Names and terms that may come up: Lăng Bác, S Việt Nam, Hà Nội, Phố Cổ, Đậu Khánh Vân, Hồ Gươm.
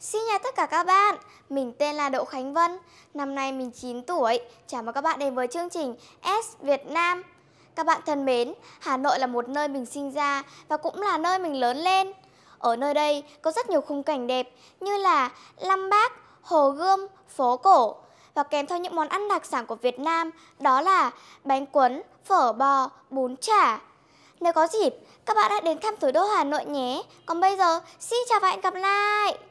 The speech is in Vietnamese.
Xin chào tất cả các bạn, mình tên là Đậu Khánh Vân, năm nay mình 9 tuổi, chào mừng các bạn đến với chương trình S Việt Nam. Các bạn thân mến, Hà Nội là một nơi mình sinh ra và cũng là nơi mình lớn lên. Ở nơi đây có rất nhiều khung cảnh đẹp như là Lăng Bác, Hồ Gươm, Phố Cổ và kèm theo những món ăn đặc sản của Việt Nam đó là bánh cuốn, phở bò, bún chả. Nếu có dịp, các bạn hãy đến thăm thủ đô Hà Nội nhé. Còn bây giờ, xin chào và hẹn gặp lại!